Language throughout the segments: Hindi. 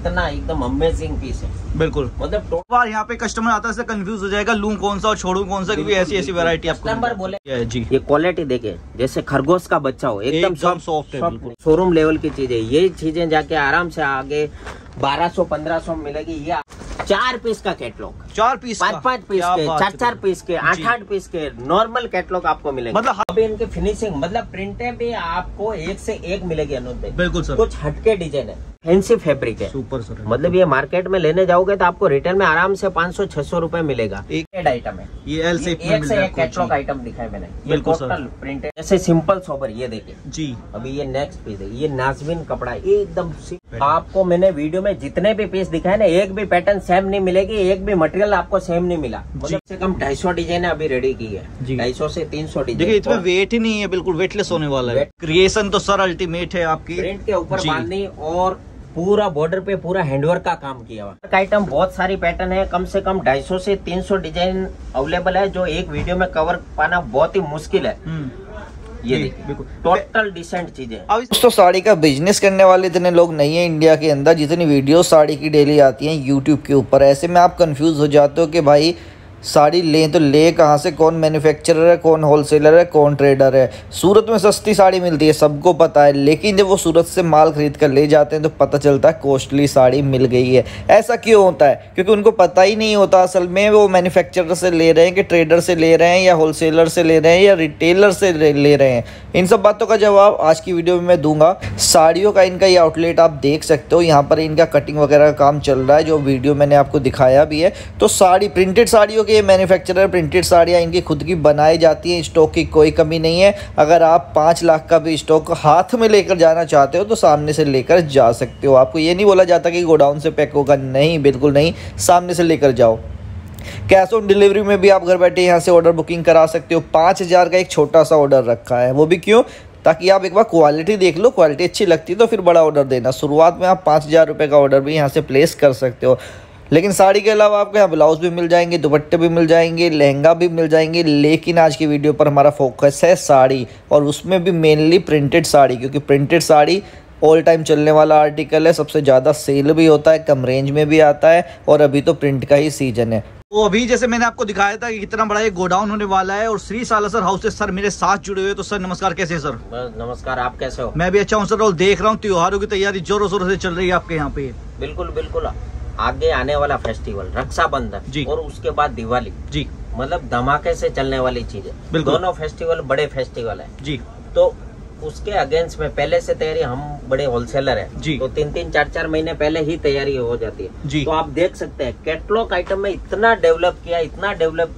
इतना एकदम अमेजिंग पीस है। बिल्कुल, मतलब टोटल यहाँ पे कस्टमर आता है कंफ्यूज हो जाएगा, लूं कौन सा और छोड़ू कौन सा, क्योंकि ऐसी ऐसी वैरायटी आपको बोले जी। ये क्वालिटी देखे जैसे खरगोश का बच्चा हो, एकदम सॉफ्ट है, शोरूम लेवल की चीज है। ये चीजें जाके आराम से आगे 1200-1500 में मिलेगी। ये 4 पीस का कैटलॉग, 4 पीस, 5-5 पीस के, 4-4 पीस के, 8-8 पीस के नॉर्मल कैटलॉग आपको मिलेंगे। मतलब अभी इनकी फिनिशिंग, मतलब प्रिंटें भी आपको एक से एक मिलेगी अनुज भाई। बिल्कुल सर, कुछ हटके डिजाइन है, फैंसी फैब्रिक है, सुपर सर। मतलब ये मार्केट में लेने जाओगे तो आपको रिटेल में आराम से 500-600 रुपए मिलेगा। एक आइटम है ये, एल से एक कैटलॉग आइटम दिखाई मैंने। बिल्कुल सर, प्रिंटेड जैसे सिंपल सोबर। ये देखिए जी, अभी ये नेक्स्ट पीस है, ये नाजमीन कपड़ा एकदम। आपको मैंने वीडियो में जितने भी पीस दिखाए ना, एक भी पैटर्न सेम नहीं मिलेगी, एक भी मटेरियल आपको सेम नहीं मिला। मतलब से कम 250 डिजाइन अभी रेडी की है, 250 से 300 डिजाइन। देखिए इसमें वेट ही नहीं है, बिल्कुल वेटलेस होने वाला है। क्रिएशन तो सर अल्टीमेट है आपकी, प्रिंट के ऊपर बांधनी और पूरा बॉर्डर पे पूरा हैंडवर्क का काम किया हुआ आइटम। बहुत सारी पैटर्न है, कम से कम 250 से 300 डिजाइन अवेलेबल है, जो एक वीडियो में कवर पाना बहुत ही मुश्किल है। ये बिल्कुल टोटल डिसेंट चीजें। अब दोस्तों साड़ी का बिजनेस करने वाले इतने लोग नहीं है इंडिया के अंदर, जितनी वीडियो साड़ी की डेली आती है यूट्यूब के ऊपर। ऐसे में आप कंफ्यूज हो जाते हो कि भाई साड़ी लें तो ले कहाँ से, कौन मैन्युफैक्चरर है, कौन होलसेलर है, कौन ट्रेडर है। सूरत में सस्ती साड़ी मिलती है सबको पता है, लेकिन जब वो सूरत से माल खरीद कर ले जाते हैं तो पता चलता है कॉस्टली साड़ी मिल गई है। ऐसा क्यों होता है? क्योंकि उनको पता ही नहीं होता असल में वो मैन्युफैक्चरर से ले रहे हैं कि ट्रेडर से ले रहे हैं या होलसेलर से ले रहे हैं या रिटेलर से ले रहे हैं। इन सब बातों का जवाब आज की वीडियो में मैं दूंगा। साड़ियों का इनका ये आउटलेट आप देख सकते हो, यहाँ पर इनका कटिंग वगैरह का काम चल रहा है, जो वीडियो मैंने आपको दिखाया भी है। तो साड़ी, प्रिंटेड साड़ियों ये मैन्युफैक्चरर प्रिंटेड साड़ियाँ इनकी खुद की बनाई जाती हैं, स्टॉक की कोई कमी नहीं है। अगर आप 5 लाख का भी स्टॉक हाथ में लेकर जाना चाहते हो तो सामने से लेकर जा सकते हो। आपको ये नहीं बोला जाता कि गोडाउन से पैक होगा, नहीं, बिल्कुल नहीं, सामने से लेकर जाओ। कैश ऑन डिलीवरी में भी आप घर बैठे यहाँ से ऑर्डर बुकिंग करा सकते हो। 5,000 का एक छोटा सा ऑर्डर रखा है, वो भी क्यों, ताकि आप एक बार क्वालिटी देख लो, क्वालिटी अच्छी लगती है तो फिर बड़ा ऑर्डर देना। शुरुआत में आप 5,000 रुपये का ऑर्डर भी यहाँ से प्लेस कर सकते हो। लेकिन साड़ी के अलावा आपको यहाँ ब्लाउज भी मिल जाएंगे, दुपट्टे भी मिल जाएंगे, लहंगा भी मिल जाएंगे। लेकिन आज की वीडियो पर हमारा फोकस है साड़ी, और उसमें भी मेनली प्रिंटेड साड़ी, क्योंकि प्रिंटेड साड़ी ऑल टाइम चलने वाला आर्टिकल है, सबसे ज़्यादा सेल भी होता है, कम रेंज में भी आता है, और अभी तो प्रिंट का ही सीजन है। तो अभी जैसे मैंने आपको दिखाया था कि कितना बड़ा ये गोडाउन होने वाला है, और श्री सालासर हाउस से सर मेरे साथ जुड़े हुए। तो सर नमस्कार, कैसे हैं सर? नमस्कार, आप कैसे हो? मैं भी अच्छा हूँ सर, और देख रहा हूँ त्योहारों की तैयारी जोरों शोरों से चल रही है आपके यहाँ पे। बिल्कुल बिल्कुल, आगे आने वाला फेस्टिवल रक्षाबंधन और उसके बाद दिवाली जी, मतलब धमाके से चलने वाली चीजें। दोनों फेस्टिवल बड़े फेस्टिवल है जी, तो उसके अगेंस्ट में पहले से तैयारी, हम बड़े होलसेलर हैं जी, तो 3-3, 4-4 महीने पहले ही तैयारी हो जाती है जी। तो आप देख सकते हैं कैटलॉग आइटम में इतना डेवलप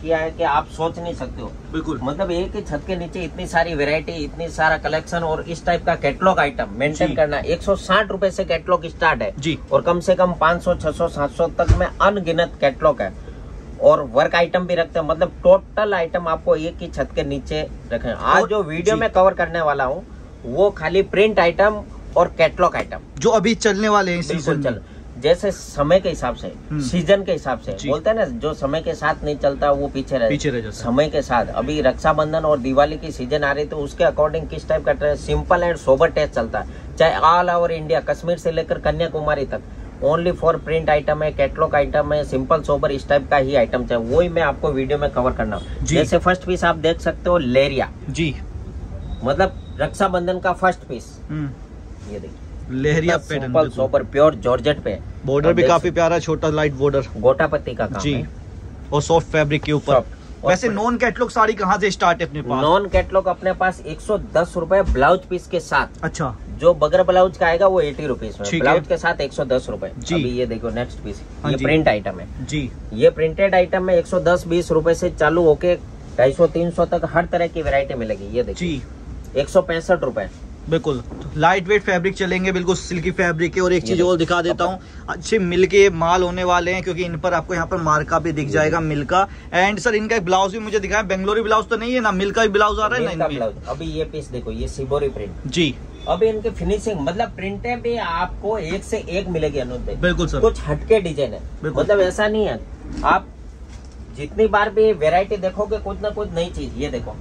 किया है कि आप सोच नहीं सकते हो। बिल्कुल, मतलब एक ही छत के नीचे इतनी सारी वेरायटी, इतनी सारा कलेक्शन, और इस टाइप का कैटलॉग आइटम मेंटेन करना। 160 रुपए से कैटलॉग स्टार्ट है जी, और कम से कम 500, 600, 700 तक में अनगिनत कैटलॉग है, और वर्क आइटम भी रखते हैं। मतलब टोटल आइटम आपको एक ही छत के नीचे रखें। आज जो वीडियो में कवर करने वाला हूँ वो खाली प्रिंट आइटम और कैटलॉग आइटम, जो अभी चलने वाले हैं सीजन में। जैसे समय के हिसाब से, सीजन के हिसाब से बोलते हैं ना, जो समय के साथ नहीं चलता वो पीछे रह जाता। समय के साथ अभी रक्षाबंधन और दिवाली की सीजन आ रही, तो उसके अकॉर्डिंग किस टाइप का dress, simple and sober taste चलता है, चाहे ऑल ओवर इंडिया, कश्मीर से लेकर कन्याकुमारी तक। ओनली फॉर प्रिंट आइटम है, कैटलॉग आइटम है, सिंपल सोबर इस टाइप का ही आइटम है, वही मैं आपको वीडियो में कवर करना हूँ। जैसे फर्स्ट पीस आप देख सकते हो, लेरिया जी, मतलब रक्षाबंधन का फर्स्ट पीस। ये देखिए leheriya pattern, simple sober pure georgette पे, बॉर्डर भी काफी प्यारा, छोटा लाइट बॉर्डर, गोटापत्ती का काम है, और सॉफ्ट फैब्रिक के ऊपर। वैसे नॉन कैटलॉग साड़ी कहाँ से स्टार्ट है अपने पास? नॉन कैटलॉग अपने पास 110 रुपए ब्लाउज पीस के साथ। अच्छा, जो बगैर ब्लाउज का आएगा वो 80 रुपीज में, ब्लाउज के साथ 110 रुपए। अभी ये देखो नेक्स्ट पीस, ये प्रिंट आइटम है जी। ये प्रिंटेड आइटम में 110-20 रुपए से चालू होके 250-300 तक हर तरह की वेरायटी मिलेगी। ये देखिए 165 रुपए। बिल्कुल लाइट वेट फैब्रिक चलेंगे, बिल्कुल सिल्की फैब्रिक है। और एक चीज और दिखा देता हूँ, अच्छे मिलके माल होने वाले हैं, क्योंकि इन पर आपको यहाँ पर मार्का भी दिख जाएगा, मिलका। एंड सर इनका एक ब्लाउज भी मुझे दिखाया, बेंगलोरी ब्लाउज तो नहीं है ना, मिलका ब्लाउज आ रहा है ना इनमें। अभी ये पीस देखो, ये सिबोरी प्रिंट जी। अभी इनके फिनिशिंग, मतलब प्रिंटें भी आपको एक से एक मिलेगी अनुज भाई। बिल्कुल सर, कुछ हटके डिजाइन है, मतलब ऐसा नहीं है, आप जितनी बार भी वेरायटी देखोगे कुछ ना कुछ नई चीज। ये देखो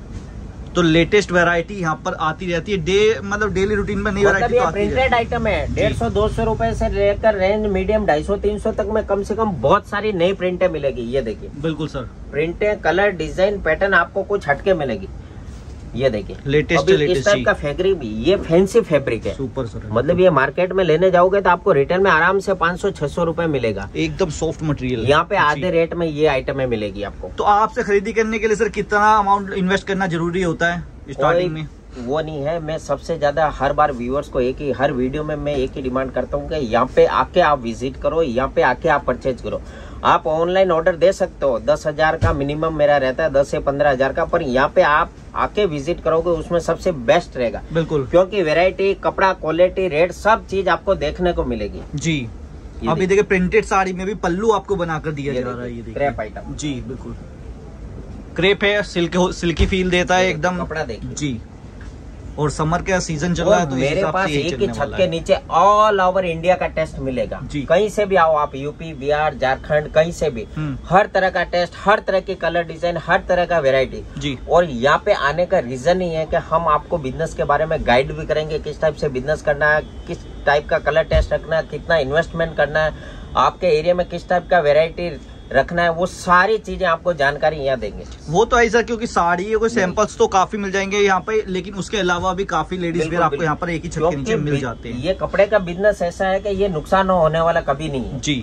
तो लेटेस्ट वैरायटी यहाँ पर आती रहती है, मतलब डेली रूटीन में नई वैरायटी तो आती है। आइटम है 150-200 रूपये से लेकर रेंज मीडियम 250-300 तक में कम से कम बहुत सारी नई प्रिंटें मिलेगी। ये देखिए बिल्कुल सर, प्रिंटें, कलर, डिजाइन, पैटर्न आपको कुछ हटके मिलेगी। ये देखिए लेटेस्ट इस टाइप का फैब्रिक भी, ये फैंसी फैब्रिक है सुपर सर, मतलब ये मार्केट में लेने जाओगे तो आपको रिटेल में आराम से 500-600 रुपए मिलेगा, एकदम सॉफ्ट मटेरियल। यहाँ पे आधे रेट में ये आइटमें मिलेगी आपको। तो आपसे खरीदी करने के लिए सर कितना अमाउंट इन्वेस्ट करना जरूरी होता है स्टार्टिंग में? वो नहीं है, मैं सबसे ज्यादा हर बार व्यूअर्स को एक ही, हर वीडियो में मैं एक ही डिमांड करता हूँ कि यहाँ पे आके आप विजिट करो, यहाँ पे आके आप परचेज करो। आप ऑनलाइन ऑर्डर दे सकते हो, 10,000 का मिनिमम मेरा रहता है, 10 से 15,000 का, पर यहाँ पे आप आके विजिट करोगे उसमें सबसे बेस्ट रहेगा। बिल्कुल, क्योंकि वैरायटी, कपड़ा, क्वालिटी, रेट, सब चीज आपको देखने को मिलेगी जी। अभी देखिए प्रिंटेड साड़ी में भी पल्लू आपको बनाकर दिया जा रहा है, क्रेप आइटम जी, बिल्कुल क्रेप है, सिल्की फील देता है एकदम कपड़ा देखिए जी। और समर का सीजन चल रहा है तो मेरे पास एक ही छत के नीचे ऑल ओवर इंडिया का टेस्ट मिलेगा। कहीं से भी आओ आप, यूपी, बिहार, झारखंड, कहीं से भी, हर तरह का टेस्ट, हर तरह के कलर, डिजाइन, हर तरह का वैरायटी जी। और यहाँ पे आने का रीजन ही है कि हम आपको बिजनेस के बारे में गाइड भी करेंगे, किस टाइप से बिजनेस करना है, किस टाइप का कलर टेस्ट रखना है, कितना इन्वेस्टमेंट करना है, आपके एरिया में किस टाइप का वैरायटी रखना है, वो सारी चीजें आपको जानकारी यहाँ देंगे। वो तो ऐसा क्योंकि साड़ी के सैंपल्स तो काफी मिल जाएंगे यहाँ पे, लेकिन उसके अलावा भी काफी लेडीज वेयर आपको यहाँ पर एक ही छत के नीचे मिल जाते हैं। ये कपड़े का बिजनेस ऐसा है कि ये नुकसान होने वाला कभी नहीं है जी।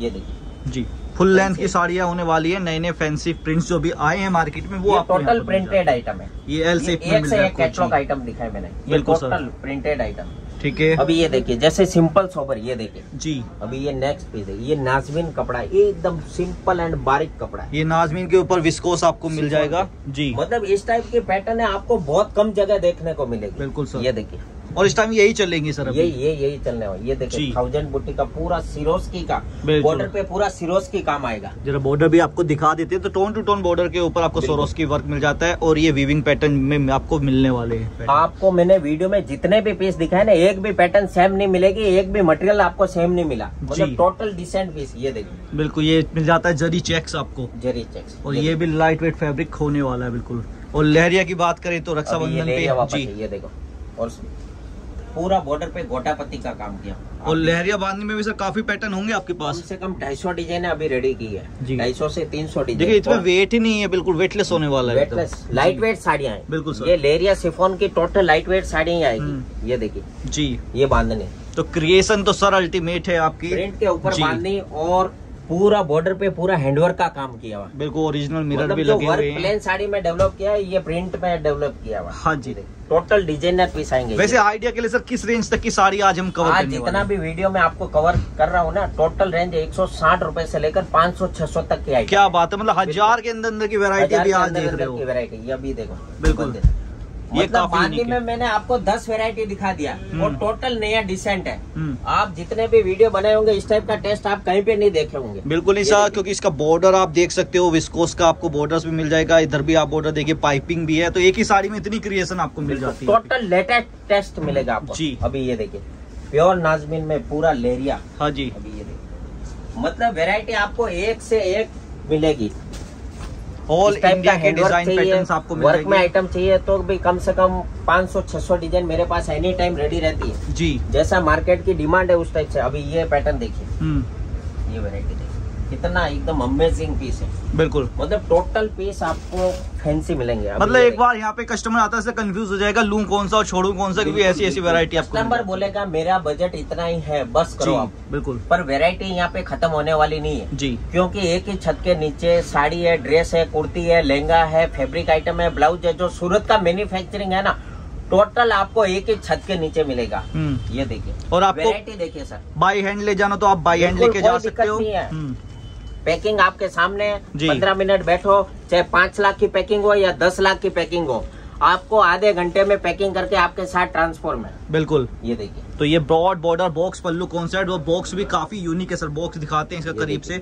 ये देखिए जी, फुल लेंथ की साड़ियाँ होने वाली है, नए नए फैंसी प्रिंट्स जो भी आए हैं मार्केट में वो आपको टोटल प्रिंटेड आइटम है। ये एल शेप में मिल जाएगा, कैटलॉग आइटम दिखाया मैंने, बिल्कुल टोटल प्रिंटेड आइटम, ठीक है। अभी ये देखिए जैसे सिंपल सोबर, ये देखिए जी। अभी ये नेक्स्ट पीस है, ये नाजमीन कपड़ा है, एकदम सिंपल एंड बारीक कपड़ा है। ये नाजमीन के ऊपर विस्कोस आपको मिल जाएगा जी, मतलब इस टाइप के पैटर्न है, आपको बहुत कम जगह देखने को मिलेगी। बिल्कुल सर, ये देखिए, और इस टाइम यही चलेंगे सर, यही चलने वाला। ये देखिए 1000 बूटी का पूरा सिरोस्की का बॉर्डर पे पूरा सिरोस्की काम आएगा। जरा बॉर्डर भी आपको दिखा देते हैं, तो टोन टू टोन बॉर्डर के ऊपर आपको सिरोस्की वर्क मिल जाता है, और ये वीविंग पैटर्न में आपको मिलने वाले हैं। आपको मैंने वीडियो में जितने भी पीस दिखाए ना, एक भी पैटर्न सेम नहीं मिलेगी, एक भी मटेरियल आपको सेम नहीं मिला, मतलब टोटल डिसेंट पीस। ये देखिए बिल्कुल, ये मिल जाता है जरी चेक्स आपको, जरी चेक्स, और ये भी लाइट वेट फैब्रिक होने वाला है बिल्कुल। और लहरिया की बात करें तो रक्षाबंधन पे जी, ये देखो, और पूरा बॉर्डर पे गोटापत्ती का काम किया। और लहरिया बांधने में भी सर काफी पैटर्न होंगे आपके पास, कम से कम 250 डिजाइन अभी रेडी की है, 250 से 300 डिजाइन। देखिए इसमें वेट ही नहीं है, बिल्कुल वेटलेस होने वाला है, वेटलेस लाइट वेट साड़ियाँ हैं बिल्कुल सर। ये लहरिया शिफॉन की टोटल लाइट वेट साड़ियाँ आएगी, ये देखिए जी। ये बांधने तो क्रिएशन तो सर अल्टीमेट है आपकी, प्रिंट के ऊपर बांधनी, और पूरा बॉर्डर पे पूरा हैंडवर्क का काम किया हुआ, बिल्कुल ओरिजिनल मिरर भी लगे हुए हैं। प्लेन साड़ी में डेवलप किया है, ये प्रिंट में डेवलप किया हुआ, हाँ जी। टोटल डिजाइनर पीस आएंगे। वैसे आइडिया के लिए सर किस रेंज तक की साड़ी आज हम कवर करने वाले हैं? जितना भी वीडियो में आपको कवर कर रहा हूँ ना, टोटल रेंज 160 रुपए से लेकर 500-600 तक की आएगी। क्या बात है, मतलब 1000 के अंदर की वेरायटी भी आज देख रहे हो, वेरायटी अभी देखो बिल्कुल। मतलब बाकी में मैंने आपको 10 वैरायटी दिखा दिया, और टोटल नया डिसेंट है। आप जितने भी वीडियो बनाए होंगे इस टाइप का टेस्ट आप कहीं पे नहीं देखे होंगे। बिल्कुल नहीं सर, क्योंकि इसका बॉर्डर आप देख सकते हो, विस्कोस का आपको बॉर्डर भी मिल जाएगा, इधर भी आप बॉर्डर देखिए, पाइपिंग भी है, तो एक ही साड़ी में इतनी क्रिएशन आपको मिल जाती है। टोटल लेटेस्ट टेस्ट मिलेगा आपको जी। अभी ये देखिए प्योर नाजमीन में पूरा लहरिया, हाँ जी। अभी ये देखिए, मतलब वेरायटी आपको एक से एक मिलेगी, ऑल इंडिया के डिजाइन पैटर्न्स आपको मिलेंगे। वर्क में आइटम चाहिए तो भी कम से कम 500-600 डिजाइन मेरे पास एनी टाइम रेडी रहती है जी। जैसा मार्केट की डिमांड है उस टाइप से। अभी ये पैटर्न देखिए, ये वैरायटी देखिए, कितना एकदम अमेजिंग पीस है बिल्कुल। मतलब टोटल पीस आपको फैंसी मिलेंगे। मतलब एक बार यहाँ पे कस्टमर आता है कंफ्यूज हो जाएगा, लूं कौन सा और छोड़ू कौन सा, क्योंकि ऐसी ऐसी वैरायटी आपको। कस्टमर बोलेगा मेरा बजट इतना ही है, बस करो आप, बिल्कुल। पर वैरायटी यहाँ पे खत्म होने वाली नहीं है जी, क्योंकि एक ही छत के नीचे साड़ी है, ड्रेस है, कुर्ती है, लहंगा है, फैब्रिक आइटम है, ब्लाउज है। जो सूरत का मैन्युफैक्चरिंग है ना, टोटल आपको एक ही छत के नीचे मिलेगा। ये देखिए, और आप वैरायटी देखिए सर। बाई हैंड ले जाना तो आप बाई हैंड लेके जा सकते हो, पैकिंग आपके सामने है, 15 मिनट बैठो, चाहे 5 लाख की पैकिंग हो या 10 लाख की पैकिंग हो, आपको आधे घंटे में पैकिंग करके आपके साथ ट्रांसफॉर्म है बिल्कुल। ये देखिए, तो ये broad border box pallu concept, वो बॉक्स भी काफी यूनिक है सर, बॉक्स दिखाते हैं इसका करीब से,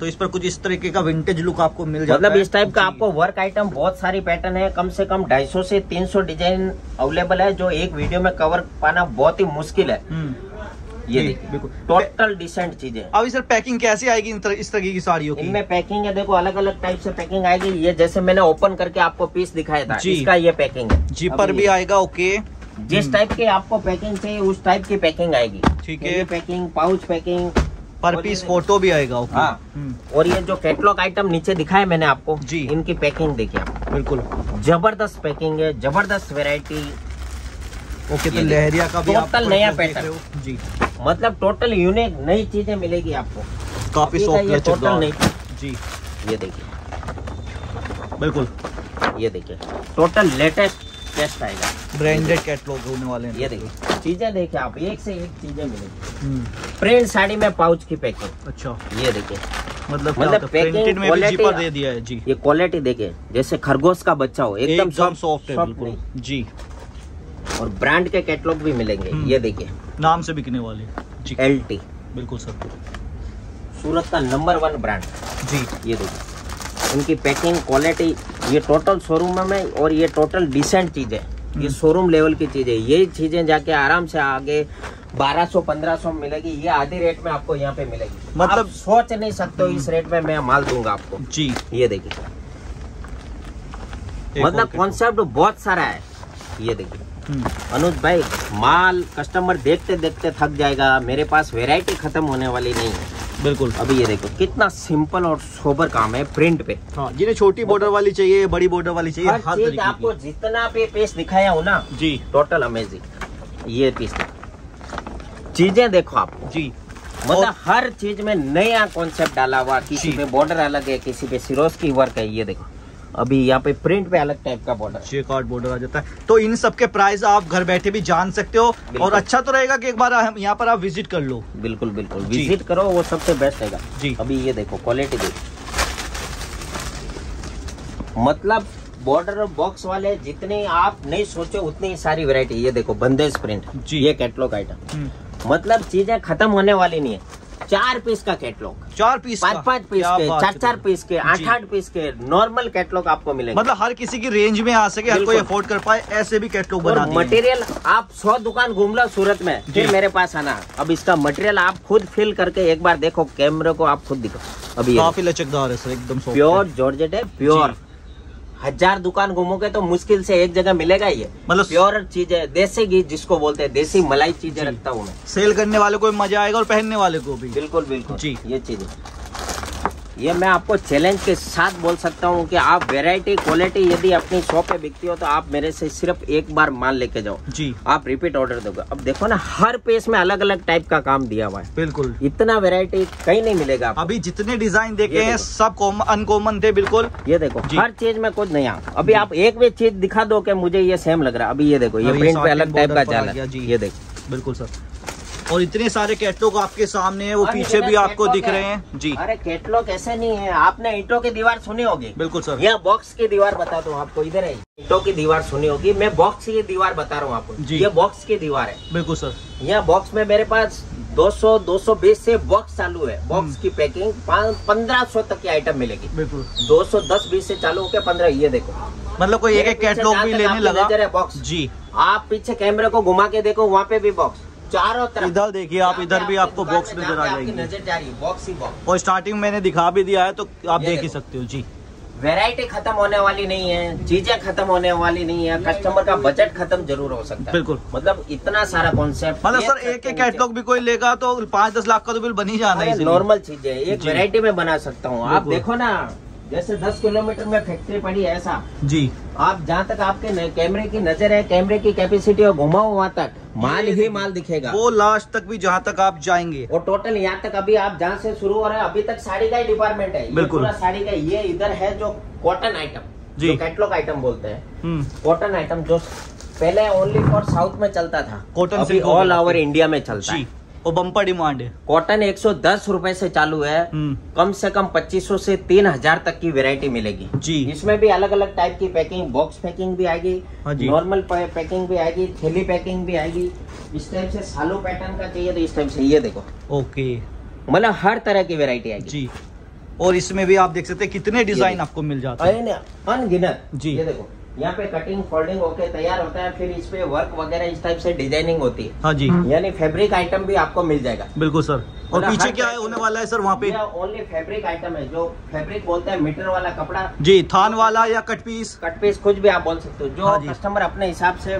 तो इस पर कुछ इस तरीके का विंटेज लुक आपको मिल जाता है। मतलब इस टाइप का आपको वर्क आइटम बहुत सारी पैटर्न है, कम से कम 250 से 300 डिजाइन अवेलेबल है, जो एक वीडियो में कवर पाना बहुत ही मुश्किल है। ये बिल्कुल टोटल डिसेंट चीजें। अब सर पैकिंग कैसे आएगी इस तरीके की साड़ियों की? इनमें पैकिंग है देखो, अलग अलग टाइप से पैकिंग आएगी। ये जैसे मैंने ओपन करके आपको पीस दिखाया था, इसका ये पैकिंग है। जिपर भी आएगा, ओके। जिस टाइप के आपको पैकिंग चाहिए उस टाइप की पैकिंग आएगी, ठीक है। Packing, pouch packing, per piece photo भी आएगा, ओके। हाँ। और ये जो कैटलॉग आइटम नीचे दिखाए मैंने आपको जी, इनकी पैकिंग देखिए आप, बिल्कुल जबरदस्त पैकिंग है, जबरदस्त वेराइटी, ओके। तो लहरिया का भी टोटल नया पैटर्न जी, मतलब टोटल यूनिक नई चीजें मिलेगी आपको, काफी सॉफ्ट टोटल जी। ये देखिए, बिल्कुल ये देखिए टोटल लेटेस्ट टेस्ट आएगा, ब्रांडेड कैटलॉग होने वाले हैं। ये देखिए चीजें देखिए आप, एक से एक चीजें मिलेगी। प्रिंट साड़ी में पाउच की पैकिंग, अच्छा ये देखिए, मतलब पैकेट में भी जिपर दे दिया है जी। ये क्वालिटी देखिए जैसे खरगोश का बच्चा हो, एकदम सॉफ्ट है बिल्कुल जी। और ब्रांड के कैटलॉग भी मिलेंगे, ये देखिए नाम से बिकने वाले जी, LT बिल्कुल सर, सूरत का नंबर 1 ब्रांड जी। ये देखिए इनकी पैकिंग क्वालिटी, ये टोटल शोरूम में और ये टोटल डिसेंट चीज है, ये शोरूम लेवल की चीज है। ये चीजें जाके आराम से आगे 1200-1500 मिलेगी, ये आधे रेट में आपको यहाँ पे मिलेगी, मतलब सोच नहीं सकते हो इस रेट में मैं माल दूंगा आपको जी। ये देखिए मतलब कॉन्सेप्ट बहुत सारा है। ये देखिए अनुज भाई, माल कस्टमर देखते देखते थक जाएगा, मेरे पास वैरायटी खत्म होने वाली नहीं है बिल्कुल। अभी ये देखो कितना सिंपल और सोबर काम है प्रिंट पे। हाँ, जिन्हें छोटी बॉर्डर वाली चाहिए, बड़ी बॉर्डर वाली चाहिए, हर चीज आपको जितना भी पीस दिखाया हो ना जी, टोटल अमेजिंग। ये पीस चीजें देखो आप जी, मतलब हर चीज में नया कॉन्सेप्ट डाला हुआ, किसी पे बॉर्डर अलग है, किसी पे सिरोस की वर्क है। ये देखो अभी यहाँ पे प्रिंट पे अलग टाइप का बॉर्डर, चेकआउट बॉर्डर आ जाता है। तो इन सब के प्राइस आप घर बैठे भी जान सकते हो, और अच्छा तो रहेगा कि एक बार यहाँ पर आप विजिट कर लो। बिल्कुल बिल्कुल विजिट करो, वो सबसे बेस्ट रहेगा जी। अभी ये देखो क्वालिटी देखो, मतलब बॉर्डर बॉक्स वाले जितने आप नहीं सोचे उतनी सारी वैरायटी। ये देखो बंदेज प्रिंट जी, ये कैटलॉग आइटम, मतलब चीजें खत्म होने वाली नहीं है। 4 पीस का कैटलॉग, 4 पीस, 5-5 पीस के, 4-4 पीस के, 8-8 पीस के नॉर्मल कैटलॉग आपको मिलेंगे, मतलब हर किसी की रेंज में आ सके, हर कोई अफोर्ड कर पाए ऐसे भी कैटलॉग बना दिए। मटेरियल आप 100 दुकान घूम लो सूरत में, फिर मेरे पास आना। अब इसका मटेरियल आप खुद फील करके एक बार देखो, कैमरे को आप खुद दिखो। अभी काफी लचकदार है सर, एकदम प्योर जॉर्जेट है, प्योर। 1000 दुकान घूमोगे तो मुश्किल से एक जगह मिलेगा ये, मतलब प्योर चीज है, देसी घी जिसको बोलते हैं, देसी मलाई चीजें रखता हूँ मैं। सेल करने वाले को भी मजा आएगा और पहनने वाले को भी, बिल्कुल बिल्कुल जी। ये चीजें, ये मैं आपको चैलेंज के साथ बोल सकता हूँ कि आप वेराइटी क्वालिटी यदि अपनी शॉप पे बिकती हो तो आप मेरे से सिर्फ एक बार माल लेके जाओ जी, आप रिपीट ऑर्डर दोगे। अब देखो ना हर पीस में अलग अलग टाइप का काम दिया हुआ है, बिल्कुल इतना वेराइटी कहीं नहीं मिलेगा आपको। अभी जितने डिजाइन देखे हैं सब अनकॉमन थे बिल्कुल। ये देखो हर चीज में कुछ नया। अभी आप एक भी चीज दिखा दो कि मुझे ये सेम लग रहा है। अभी ये देखो ये प्रिंट पे अलग टाइप का चल रहा है, ये देखो बिल्कुल सर। और इतने सारे कैटलॉग आपके सामने हैं, वो पीछे भी आपको दिख रहे हैं जी। अरे कैटलॉग ऐसे नहीं है, आपने ईंटों की दीवार सुनी होगी, बिल्कुल सर। यह बॉक्स की दीवार बता दो आपको, इधर है ईंटों की दीवार सुनी होगी, मैं बॉक्स की दीवार बता रहा हूँ आपको। ये बॉक्स की दीवार है बिल्कुल सर। यह बॉक्स में मेरे पास 200-220 से बॉक्स चालू है। बॉक्स की पैकिंग 1500 तक की आइटम मिलेगी, बिल्कुल 210-20 से चालू होकर 15। ये देखो मतलब कोई एक कैटलॉग भी लेने लगा बॉक्स जी। आप पीछे कैमरे को घुमा के देखो, वहाँ पे भी बॉक्स, चारों तरफ। इधर देखिए आप, इधर भी आपको बॉक्स नजर आ जाएगी, बॉक्स ही बॉक्स। और स्टार्टिंग मैंने दिखा भी दिया है तो आप देख ही सकते हो जी। वैरायटी खत्म होने वाली नहीं है, चीजें खत्म होने वाली नहीं है, कस्टमर का बजट खत्म जरूर हो सकता है बिल्कुल। मतलब इतना सारा कॉन्सेप्ट, मतलब सर एक एक कैटलॉग भी कोई लेगा तो 5-10 लाख का तो बिल बन ही जाना है। नॉर्मल चीजें एक वैरायटी में बना सकता हूँ। आप देखो ना जैसे 10 किलोमीटर में फैक्ट्री पड़ी है ऐसा जी। आप जहाँ तक आपके कैमरे की नजर है, कैमरे की कैपेसिटी और घुमाओ वहाँ तक माल ही माल दिखेगा, वो लास्ट तक भी जहाँ तक आप जाएंगे। और टोटल यहाँ तक अभी आप जहाँ से शुरू हो रहे हैं अभी तक साड़ी का ही डिपार्टमेंट है, बिल्कुल साड़ी का। ये इधर है जो कॉटन आइटम जी, कैटलॉग आइटम बोलते हैं, कॉटन आइटम जो पहले ओनली फॉर साउथ में चलता था, कॉटन अभी ऑल ओवर इंडिया में चलता है। वो बम्पर डिमांड है। कॉटन 110 रुपए से चालू है, कम से कम 2500 से 3000 तक की वैरायटी मिलेगी जी। इसमें भी अलग अलग टाइप की पैकिंग, बॉक्स पैकिंग भी आएगी, नॉर्मल पैकिंग भी आएगी, थैली पैकिंग भी आएगी। इस टाइप से सालो पैटर्न का चाहिए तो इस टाइप से, ये देखो ओके, मतलब हर तरह की वैरायटी आएगी जी। और इसमें भी आप देख सकते हैं कितने डिजाइन आपको मिल जाते हैं, अनगिनत जी। ये देखो यहाँ पे कटिंग फोल्डिंग होके तैयार होता है, फिर इस पे वर्क वगैरह इस टाइप से डिजाइनिंग होती है। हाँ जी, यानी फैब्रिक आइटम भी आपको मिल जाएगा। बिल्कुल सर। और पीछे क्या है होने वाला है सर? वहाँ पे ओनली फैब्रिक आइटम है, जो फैब्रिक बोलते हैं मीटर वाला कपड़ा जी, थान वाला या कट पीस, कुछ भी आप बोल सकते हो। जो कस्टमर अपने हिसाब से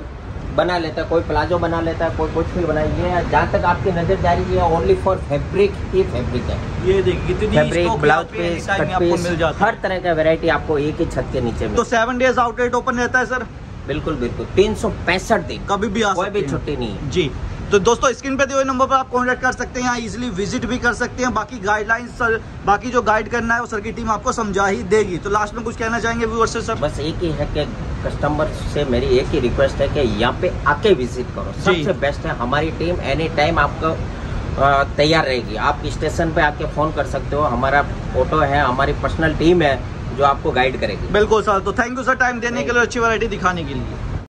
बना लेता है, कोई प्लाजो बना लेता है, कोई कुछ भी बनाइए। जहाँ तक आपकी नजर जा रही है ओनली फॉर फैब्रिक ही फैब्रिक है। ये देखिए कितनी fabric, blouse piece, cut piece, हर तरह का वैरायटी आपको एक ही छत के नीचे में। तो 7 डेज आउटलेट ओपन रहता है सर? बिल्कुल बिल्कुल, 365 दिन, कभी भी आ सकते, कोई भी छुट्टी नहीं है जी। तो दोस्तों स्क्रीन पे दिए हुए नंबर पर आप कॉन्टैक्ट कर सकते हैं, यहाँ इजिली विजिट भी कर सकते हैं। बाकी गाइडलाइंस सर, बाकी जो गाइड करना है वो सर की टीम आपको समझा ही देगी। तो लास्ट में कुछ कहना चाहेंगे व्यूअर्स से सर? बस एक ही है कि कस्टमर से मेरी एक ही रिक्वेस्ट है कि यहाँ पे आके विजिट करो, सबसे बेस्ट है। हमारी टीम एनी टाइम आपको तैयार रहेगी। आप स्टेशन पे आके फ़ोन कर सकते हो, हमारा ऑटो है, हमारी पर्सनल टीम है जो आपको गाइड करेगी। बिल्कुल सर। तो थैंक यू सर टाइम देने के लिए, अच्छी वैरायटी दिखाने के लिए।